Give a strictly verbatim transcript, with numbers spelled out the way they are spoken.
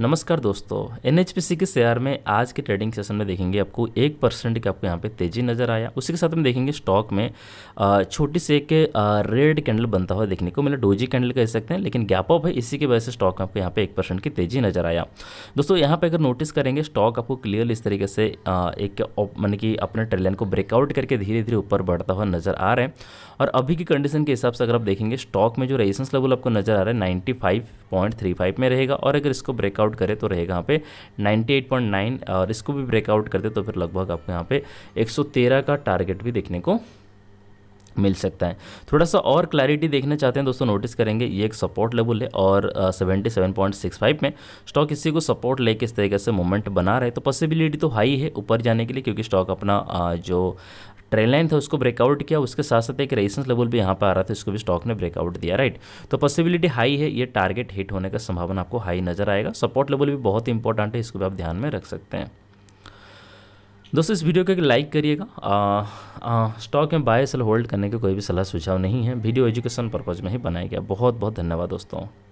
नमस्कार दोस्तों, N H P C के शेयर में आज के ट्रेडिंग सेशन में देखेंगे आपको एक परसेंट की आपको यहाँ पे तेजी नज़र आया। उसी के साथ हम देखेंगे स्टॉक में छोटी सी एक रेड कैंडल बनता हुआ देखने को मिला, डोजी कैंडल कह सकते हैं, लेकिन गैप अप है, इसी की वजह से स्टॉक आपको यहाँ पे एक परसेंट की तेजी नज़र आया। दोस्तों यहाँ पर अगर नोटिस करेंगे स्टॉक आपको क्लियर इस तरीके से एक मान कि अपने ट्रेड लाइन को ब्रेकआउट करके धीरे धीरे ऊपर बढ़ता हुआ नजर आ रहे हैं। और अभी की कंडीशन के हिसाब से अगर आप देखेंगे स्टॉक में जो रेजिस्टेंस लेवल आपको नजर आ रहा है ninety five point three five में रहेगा, और अगर इसको ब्रेकआउट करे तो रहेगा यहाँ पे नाइन्टी एट पॉइंट नाइन, और इसको भी ब्रेकआउट करते तो फिर लगभग आपको यहाँ पे एक सौ तेरह का टारगेट भी देखने को मिल सकता है। थोड़ा सा और क्लैरिटी देखना चाहते हैं दोस्तों, नोटिस करेंगे ये एक सपोर्ट लेवल है और seventy seven point six five में स्टॉक इसी को सपोर्ट लेके इस तरीके से मूवमेंट बना रहे, तो पॉसिबिलिटी तो हाई है ऊपर जाने के लिए, क्योंकि स्टॉक अपना जो ट्रेंड लाइन था उसको ब्रेकआउट किया, उसके साथ साथ एक रेजिस्टेंस लेवल भी यहाँ पर आ रहा था, इसको भी स्टॉक ने ब्रेकआउट दिया, राइट। तो पॉसिबिलिटी हाई है, ये टारगेट हिट होने का संभावना आपको हाई नजर आएगा। सपोर्ट लेवल भी बहुत इंपॉर्टेंट है, इसको भी आप ध्यान में रख सकते हैं। दोस्तों इस वीडियो को एक लाइक करिएगा। स्टॉक में बाय सेल होल्ड करने की कोई भी सलाह सुझाव नहीं है, वीडियो एजुकेशन पर्पज़ में ही बनाया गया। बहुत बहुत धन्यवाद दोस्तों।